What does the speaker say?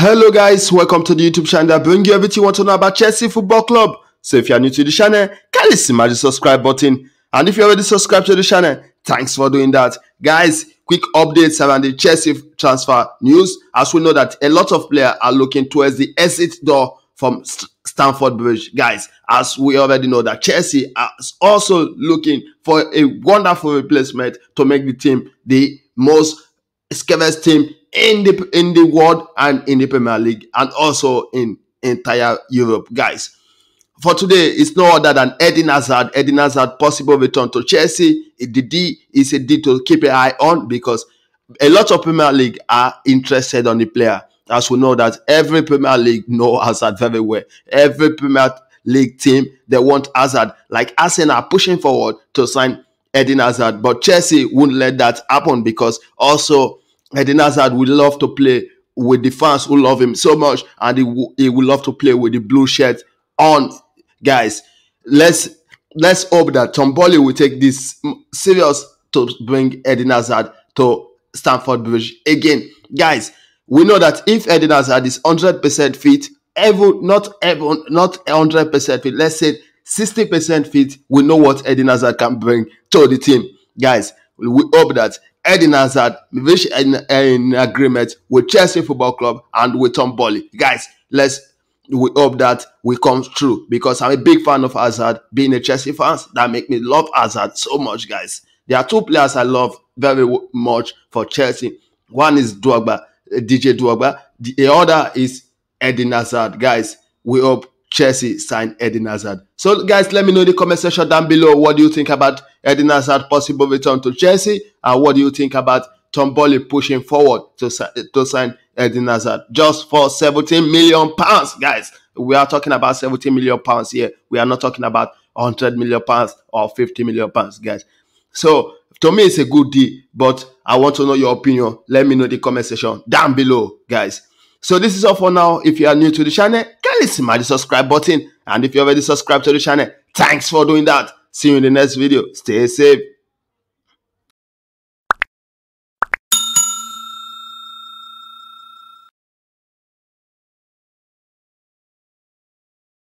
Hello guys, welcome to the YouTube channel that brings you everything you want to know about Chelsea Football Club. So if you are new to the channel, kindly smash the subscribe button. And if you already subscribed to the channel, thanks for doing that. Guys, quick updates around the Chelsea transfer news. As we know that a lot of players are looking towards the exit door from Stamford Bridge. Guys, as we already know that Chelsea is also looking for a wonderful replacement to make the team the most scariest team in the world and in the Premier League and also in entire Europe. Guys, for today, it's no other than Eden Hazard. Eden Hazard possible return to Chelsea. The D is a D to keep an eye on because a lot of Premier League are interested on the player. As we know that every Premier League know Hazard very well. Every Premier League team, they want Hazard. Like Arsenal are pushing forward to sign Eden Hazard, but Chelsea wouldn't let that happen because also Eden Hazard would love to play with the fans who love him so much, and he would love to play with the blue shirt on. Guys, let's hope that Todd Boehly will take this serious to bring Eden Hazard to Stamford Bridge again. Guys, we know that if Eden Hazard is 100% fit, not 100% fit, let's say 60% fit, we know what Eden Hazard can bring to the team. Guys, we hope that Eden Hazard reach an agreement with Chelsea Football Club and with Todd Boehly. Guys, we hope that will come true because I'm a big fan of Hazard. Being a Chelsea fan, that make me love Hazard so much, guys. There are two players I love very much for Chelsea. One is Drogba, DJ Drogba. The other is Eden Hazard. Guys, we hope Chelsea signed Eden Hazard. So guys, let me know in the comment section down below, what do you think about Eden Hazard possible return to Chelsea, and what do you think about Todd Boehly pushing forward to sign Eden Hazard just for £17 million, guys. We are talking about £17 million here. We are not talking about £100 million or £50 million, guys. So to me, it's a good deal, but I want to know your opinion. Let me know in the comment section down below, guys. So this is all for now. If you are new to the channel, kindly smash the subscribe button. And if you already subscribed to the channel, thanks for doing that. See you in the next video. Stay safe.